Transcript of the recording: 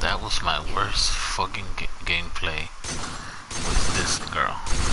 That was my worst fucking gameplay with this girl.